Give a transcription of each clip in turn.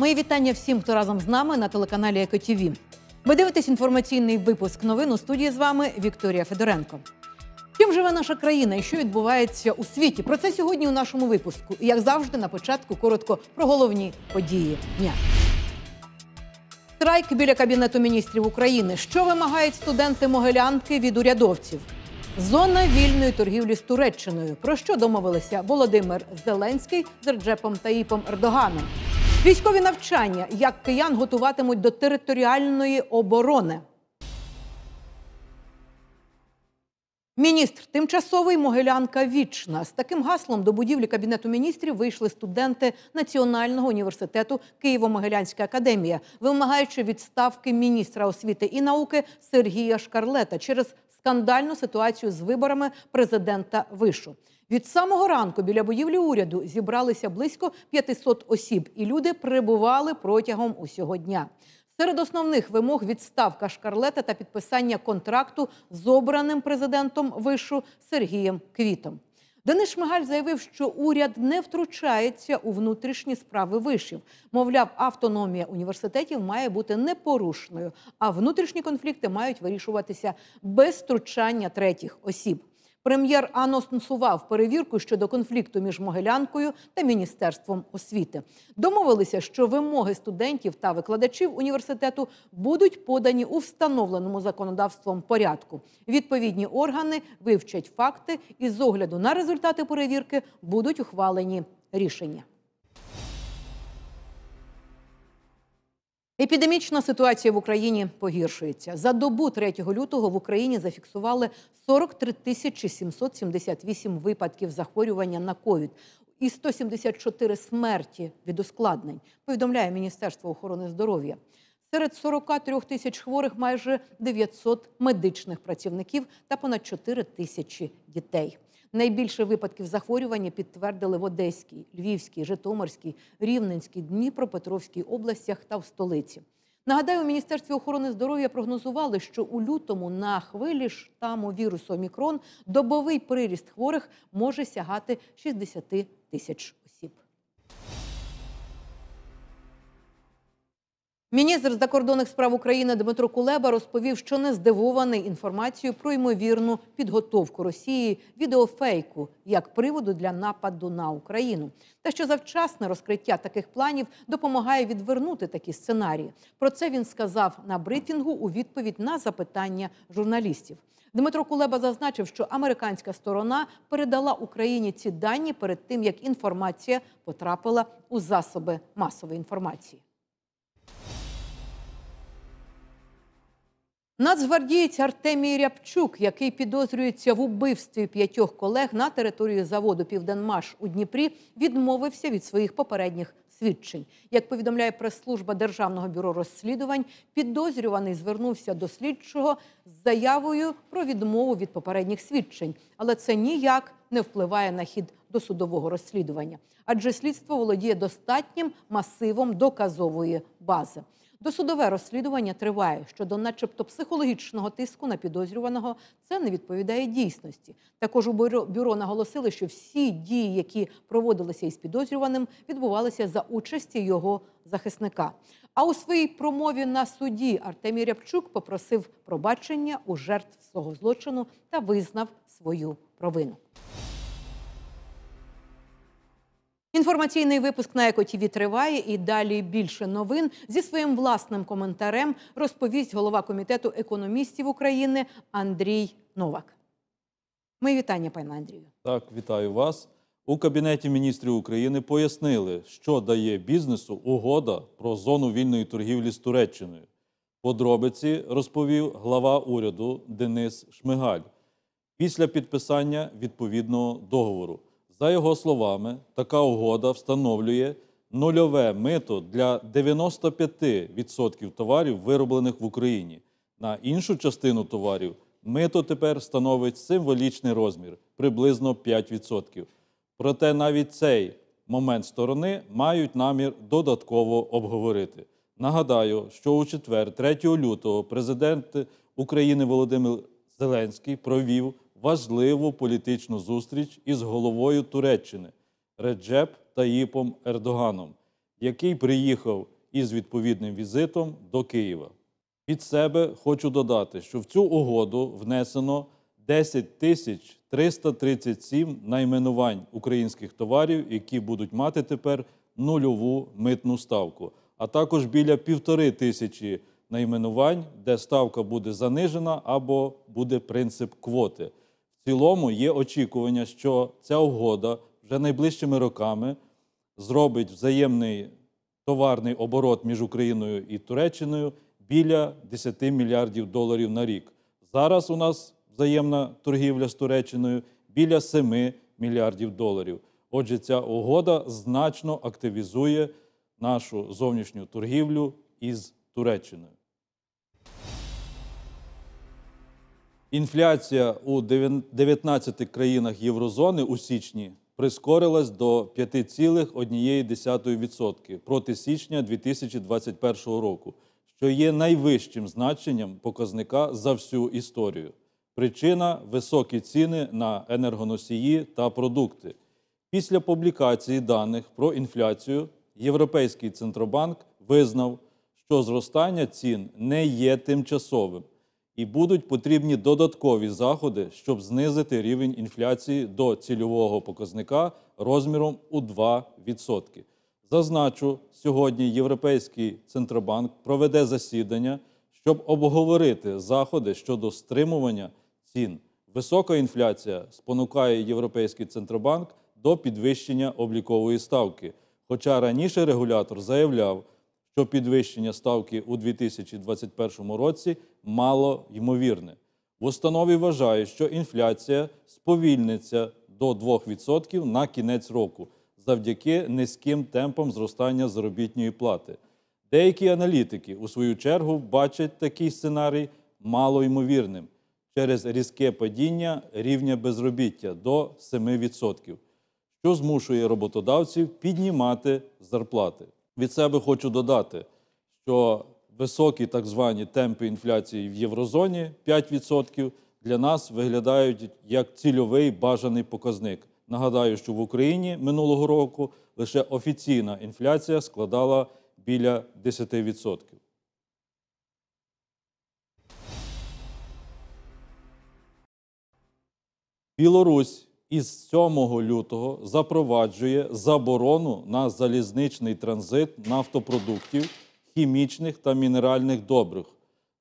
Мої вітання всім, хто разом з нами на телеканалі ЕКО-ТІВІ. Ви дивитесь інформаційний випуск новин. У студії з вами Вікторія Федоренко. Чим живе наша країна і що відбувається у світі? Про це сьогодні у нашому випуску. І, як завжди, на початку коротко про головні події дня. Страйк біля Кабінету міністрів України. Що вимагають студенти-могилянки від урядовців? Зона вільної торгівлі з Туреччиною. Про що домовилися Володимир Зеленський з Реджепом Тайїпом Ердоганом? Військові навчання. Як киян готуватимуть до територіальної оборони? Міністр тимчасовий, могилянка вічна. З таким гаслом до будівлі Кабінету міністрів вийшли студенти Національного університету Києво-Могилянська академія, вимагаючи відставки міністра освіти і науки Сергія Шкарлета через скандальну ситуацію з виборами президента вишу. Від самого ранку біля будівлі уряду зібралися близько 500 осіб, і люди перебували протягом усього дня. Серед основних вимог – відставка Шкарлета та підписання контракту з обраним президентом вишу Сергієм Квітом. Денис Шмигаль заявив, що уряд не втручається у внутрішні справи вишів. Мовляв, автономія університетів має бути непорушною, а внутрішні конфлікти мають вирішуватися без втручання третіх осіб. Прем'єр анонсував перевірку щодо конфлікту між Могилянкою та Міністерством освіти. Домовилися, що вимоги студентів та викладачів університету будуть подані у встановленому законодавством порядку. Відповідні органи вивчать факти і з огляду на результати перевірки будуть ухвалені рішення. Епідемічна ситуація в Україні погіршується. За добу 3 лютого в Україні зафіксували 43 778 випадків захворювання на ковід і 174 смерті від ускладнень, повідомляє Міністерство охорони здоров'я. Серед 43 тисяч хворих майже 900 медичних працівників та понад 4 тисячі дітей. Найбільше випадків захворювання підтвердили в Одеській, Львівській, Житомирській, Рівненській, Дніпропетровській областях та в столиці. Нагадаю, у Міністерстві охорони здоров'я прогнозували, що у лютому на хвилі штаму вірусу омікрон добовий приріст хворих може сягати 60 тисяч осіб. Міністр закордонних справ України Дмитро Кулеба розповів, що не здивований інформацією про ймовірну підготовку Росії відеофейку як приводу для нападу на Україну. Та що завчасне розкриття таких планів допомагає відвернути такі сценарії. Про це він сказав на брифінгу у відповідь на запитання журналістів. Дмитро Кулеба зазначив, що американська сторона передала Україні ці дані перед тим, як інформація потрапила у засоби масової інформації. Нацгвардієць Артемій Рябчук, який підозрюється в убивстві 5 колег на території заводу «Південмаш» у Дніпрі, відмовився від своїх попередніх свідчень. Як повідомляє прес-служба Державного бюро розслідувань, підозрюваний звернувся до слідчого з заявою про відмову від попередніх свідчень. Але це ніяк не впливає на хід досудового розслідування, адже слідство володіє достатнім масивом доказової бази. Досудове розслідування триває. Щодо начебто психологічного тиску на підозрюваного, це не відповідає дійсності. Також у бюро наголосили, що всі дії, які проводилися із підозрюваним, відбувалися за участі його захисника. А у своїй промові на суді Артемій Рябчук попросив пробачення у жертв свого злочину та визнав свою провину. Інформаційний випуск на ЕКО-ТІВІ триває, і далі більше новин. Зі своїм власним коментарем розповість голова Комітету економістів України Андрій Новак. Мої вітання, пане Андрію. Так, вітаю вас. У Кабінеті міністрів України пояснили, що дає бізнесу угода про зону вільної торгівлі з Туреччиною. Подробиці розповів глава уряду Денис Шмигаль після підписання відповідного договору. За його словами, така угода встановлює нульове мито для 95% товарів, вироблених в Україні. На іншу частину товарів мито тепер становить символічний розмір – приблизно 5%. Проте навіть цей момент сторони мають намір додатково обговорити. Нагадаю, що у четвер, 3 лютого, президент України Володимир Зеленський провів важливу політичну зустріч із головою Туреччини Реджеп Тайїпом Ердоганом. який приїхав із відповідним візитом до Києва. Від себе хочу додати, що в цю угоду внесено 10 337 найменувань українських товарів, які будуть мати тепер нульову митну ставку, а також біля 1500 найменувань, де ставка буде занижена або буде принцип квоти. В цілому є очікування, що ця угода вже найближчими роками зробить взаємний товарний оборот між Україною і Туреччиною біля 10 мільярдів доларів на рік. Зараз у нас взаємна торгівля з Туреччиною біля 7 мільярдів доларів. Отже, ця угода значно активізує нашу зовнішню торгівлю із Туреччиною. Інфляція у 19 країнах Єврозони у січні прискорилась до 5,1% проти січня 2021 року, що є найвищим значенням показника за всю історію. Причина – високі ціни на енергоносії та продукти. Після публікації даних про інфляцію Європейський Центробанк визнав, що зростання цін не є тимчасовим і будуть потрібні додаткові заходи, щоб знизити рівень інфляції до цільового показника розміром у 2%. Зазначу, сьогодні Європейський Центробанк проведе засідання, щоб обговорити заходи щодо стримування цін. Висока інфляція спонукає Європейський Центробанк до підвищення облікової ставки, хоча раніше регулятор заявляв, що підвищення ставки у 2021 році мало ймовірне. В установі вважають, що інфляція сповільниться до 2% на кінець року завдяки низьким темпам зростання заробітної плати. Деякі аналітики, у свою чергу, бачать такий сценарій малоймовірним через різке падіння рівня безробіття до 7%, що змушує роботодавців піднімати зарплати. Від себе хочу додати, що високі так звані темпи інфляції в Єврозоні 5% для нас виглядають як цільовий бажаний показник. Нагадаю, що в Україні минулого року лише офіційна інфляція складала біля 10%. Білорусь із 7 лютого запроваджує заборону на залізничний транзит нафтопродуктів, хімічних та мінеральних добрив,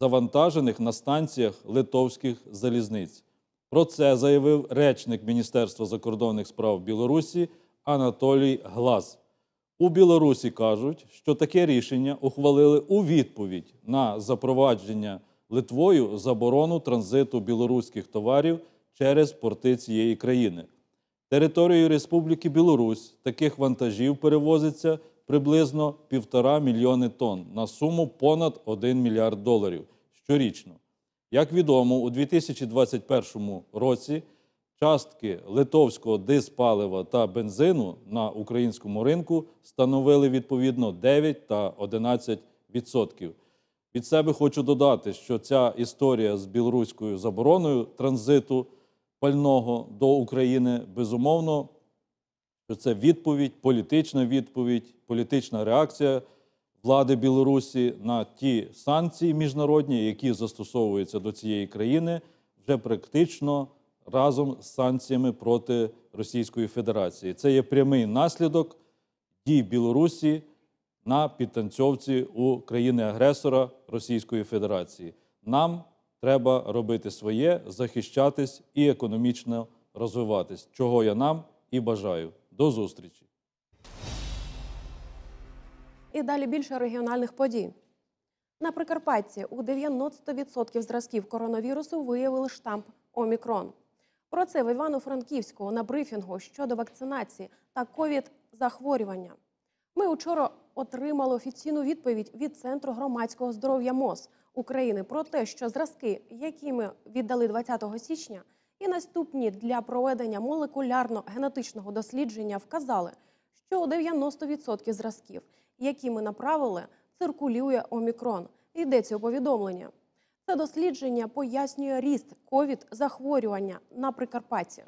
завантажених на станціях литовських залізниць. Про це заявив речник Міністерства закордонних справ Білорусі Анатолій Глаз. У Білорусі кажуть, що таке рішення ухвалили у відповідь на запровадження Литвою заборону транзиту білоруських товарів через порти цієї країни. Територією Республіки Білорусь таких вантажів перевозиться приблизно 1,5 мільйони тонн на суму понад 1 мільярд доларів щорічно. Як відомо, у 2021 році частки литовського дизпалива та бензину на українському ринку становили відповідно 9 та 11%. Від себе хочу додати, що ця історія з білоруською забороною транзиту пального до України, безумовно, що це відповідь, політична реакція влади Білорусі на ті санкції міжнародні, які застосовуються до цієї країни, вже практично разом з санкціями проти Російської Федерації. Це є прямий наслідок дій Білорусі на підтанцьовці у країни-агресора Російської Федерації. Нам треба робити своє, захищатись і економічно розвиватись, чого я нам і бажаю. До зустрічі! І далі більше регіональних подій. На Прикарпатті у 90% зразків коронавірусу виявили штамп омікрон. Про це в Івано-Франківську на брифінгу щодо вакцинації та ковід-захворювання. Ми учора отримали офіційну відповідь від Центру громадського здоров'я МОЗ України про те, що зразки, які ми віддали 20 січня, і наступні для проведення молекулярно-генетичного дослідження вказали, що у 90% зразків, які ми направили, циркулює омікрон. Йдеться у повідомленні. Це дослідження пояснює ріст ковід-захворювання на Прикарпатті.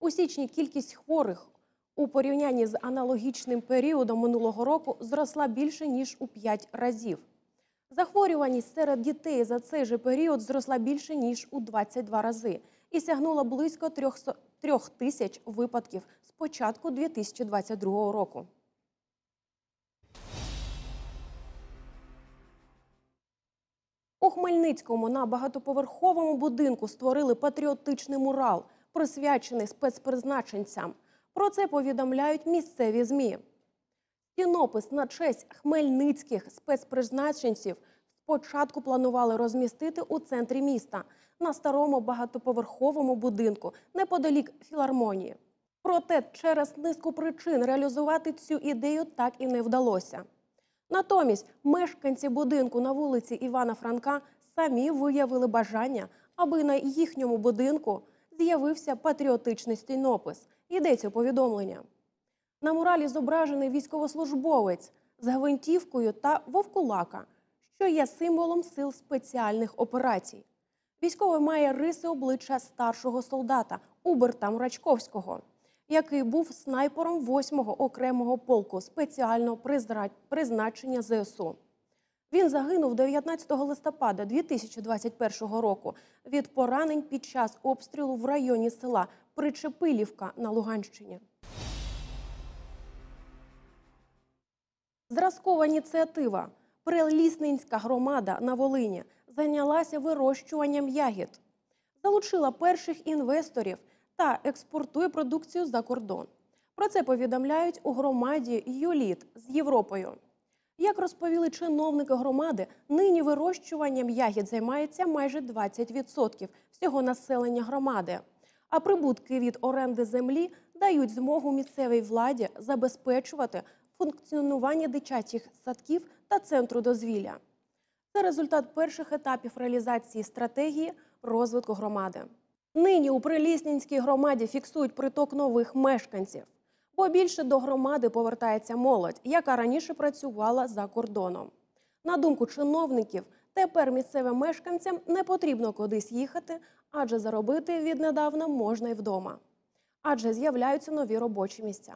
У січні кількість хворих У порівнянні з аналогічним періодом минулого року зросла більше, ніж у 5 разів. Захворюваність серед дітей за цей же період зросла більше, ніж у 22 рази і сягнула близько 3 тисяч випадків з початку 2022 року. У Хмельницькому на багатоповерховому будинку створили патріотичний мурал, присвячений спецпризначенцям. Про це повідомляють місцеві ЗМІ. Стінопис на честь хмельницьких спецпризначенців спочатку планували розмістити у центрі міста, на старому багатоповерховому будинку, неподалік філармонії. Проте через низку причин реалізувати цю ідею так і не вдалося. Натомість мешканці будинку на вулиці Івана Франка самі виявили бажання, аби на їхньому будинку з'явився патріотичний стінопис. Йдеться повідомлення. На муралі зображений військовослужбовець з гвинтівкою та вовкулака, що є символом сил спеціальних операцій. Військовий має риси обличчя старшого солдата Уберта Мрачковського, який був снайпером 8-го окремого полку спеціального призначення ЗСУ. Він загинув 19 листопада 2021 року від поранень під час обстрілу в районі села Причепилівка на Луганщині. Зразкова ініціатива «Прилісненська громада» на Волині зайнялася вирощуванням ягід, залучила перших інвесторів та експортує продукцію за кордон. Про це повідомляють у громаді U-LEAD з Європою. Як розповіли чиновники громади, нині вирощуванням ягід займається майже 20% всього населення громади. А прибутки від оренди землі дають змогу місцевій владі забезпечувати функціонування дитячих садків та центру дозвілля. Це результат перших етапів реалізації стратегії розвитку громади. Нині у Прилісненській громаді фіксують приток нових мешканців. Бо більше до громади повертається молодь, яка раніше працювала за кордоном. На думку чиновників, тепер місцевим мешканцям не потрібно кудись їхати, адже заробити віднедавна можна і вдома. Адже з'являються нові робочі місця.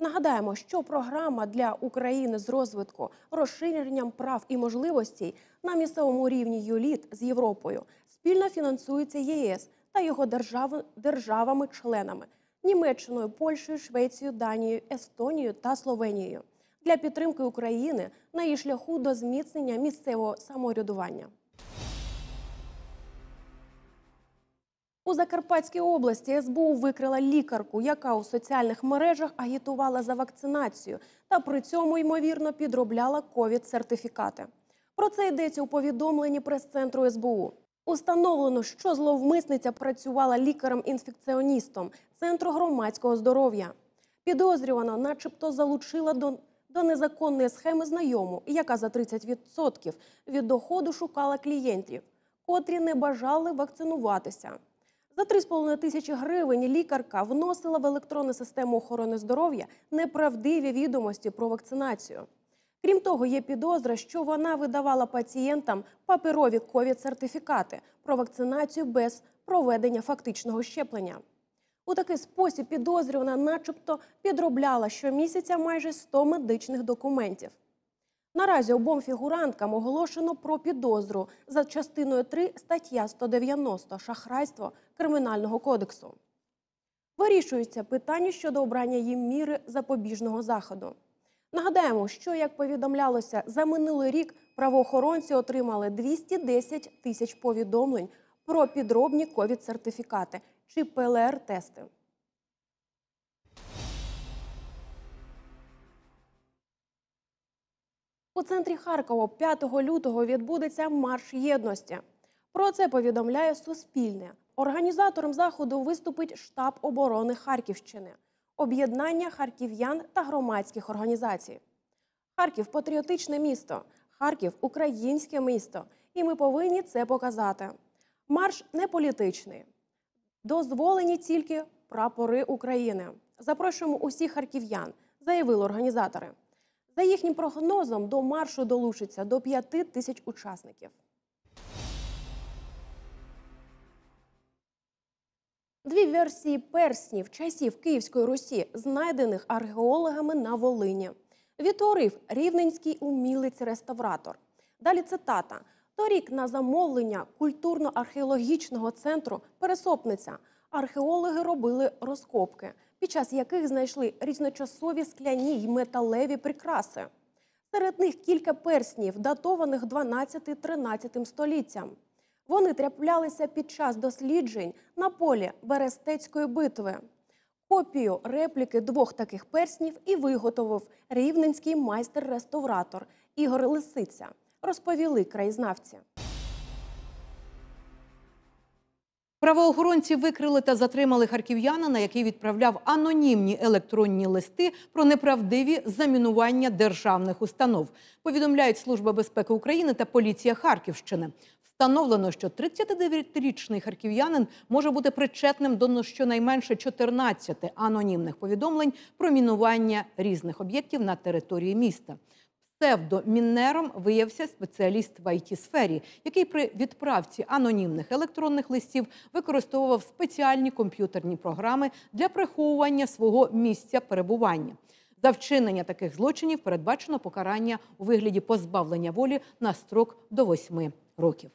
Нагадаємо, що програма для України з розвитку, розширенням прав і можливостей на місцевому рівні U-LEAD з Європою спільно фінансується ЄС та його державами-членами – Німеччиною, Польщею, Швецією, Данією, Естонією та Словенією для підтримки України на її шляху до зміцнення місцевого самоврядування. У Закарпатській області СБУ викрила лікарку, яка у соціальних мережах агітувала за вакцинацію та при цьому, ймовірно, підробляла ковід-сертифікати. Про це йдеться у повідомленні прес-центру СБУ. Установлено, що зловмисниця працювала лікарем-інфекціоністом Центру громадського здоров'я. Підозрювана начебто залучила до незаконної схеми знайому, яка за 30% від доходу шукала клієнтів, котрі не бажали вакцинуватися. За 3,5 тисячі гривень лікарка вносила в електронну систему охорони здоров'я неправдиві відомості про вакцинацію. Крім того, є підозра, що вона видавала пацієнтам паперові ковід-сертифікати про вакцинацію без проведення фактичного щеплення. У такий спосіб підозрювана начебто підробляла щомісяця майже 100 медичних документів. Наразі обом фігуранткам оголошено про підозру за частиною 3 стаття 190 «Шахрайство» Кримінального кодексу. Вирішується питання щодо обрання їм міри запобіжного заходу. Нагадаємо, що, як повідомлялося, за минулий рік правоохоронці отримали 210 тисяч повідомлень про підробні ковід-сертифікати чи ПЛР-тести. У центрі Харкова 5 лютого відбудеться марш єдності. Про це повідомляє Суспільне. Організатором заходу виступить штаб оборони Харківщини, об'єднання харків'ян та громадських організацій. Харків – патріотичне місто, Харків – українське місто, і ми повинні це показати. Марш не політичний. Дозволені тільки прапори України. Запрошуємо усіх харків'ян, заявили організатори. За їхнім прогнозом, до маршу долучиться до 5 тисяч учасників. Дві версії перснів часів Київської Русі, знайдених археологами на Волині. Відтворив рівненський умілець-реставратор. Далі цитата. Торік на замовлення культурно-археологічного центру «Пересопниця» археологи робили розкопки, під час яких знайшли різночасові скляні й металеві прикраси. Серед них кілька перснів, датованих 12-13 століттям. Вони траплялися під час досліджень на полі Берестецької битви. Копію репліки двох таких перснів і виготовив рівненський майстер-реставратор Ігор Лисиця, розповіли краєзнавці. Правоохоронці викрили та затримали харків'янина, на який відправляв анонімні електронні листи про неправдиві замінування державних установ. Повідомляють Служба безпеки України та поліція Харківщини. Встановлено, що 39-річний харків'янин може бути причетним до щонайменше 14 анонімних повідомлень про мінування різних об'єктів на території міста. Псевдомінером виявився спеціаліст в ІТ-сфері, який при відправці анонімних електронних листів використовував спеціальні комп'ютерні програми для приховування свого місця перебування. За вчинення таких злочинів передбачено покарання у вигляді позбавлення волі на строк до 8 років.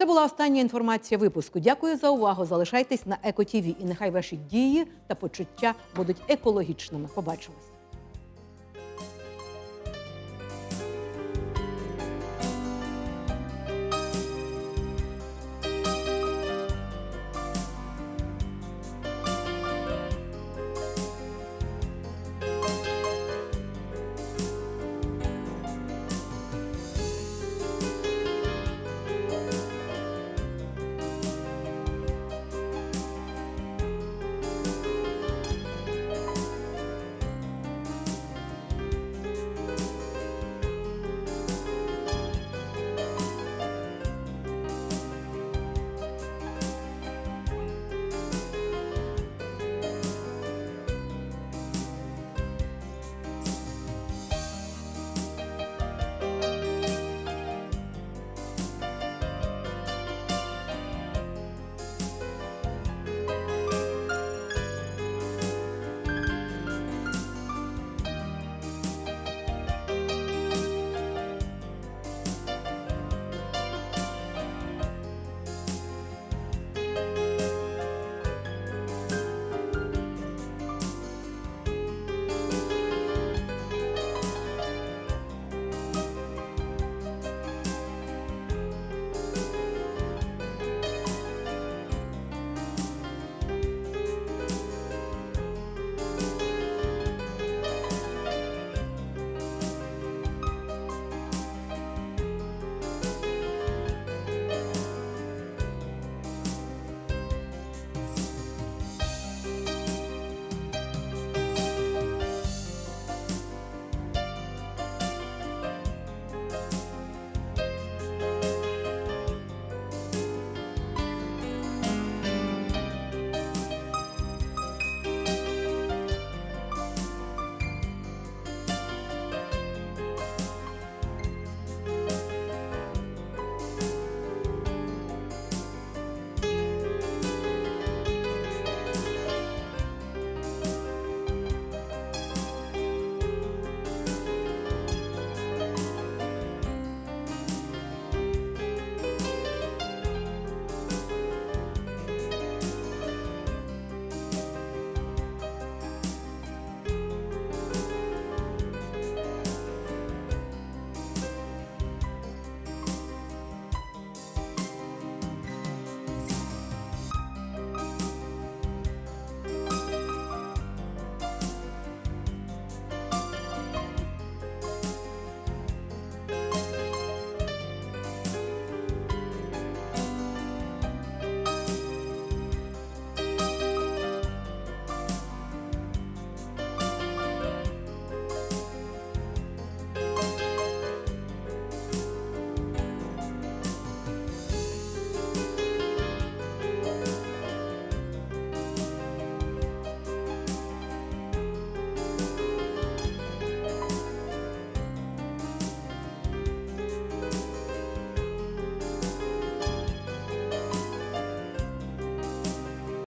Це була остання інформація випуску. Дякую за увагу. Залишайтесь на ЕКО-ТІВІ і нехай ваші дії та почуття будуть екологічними. Побачимось.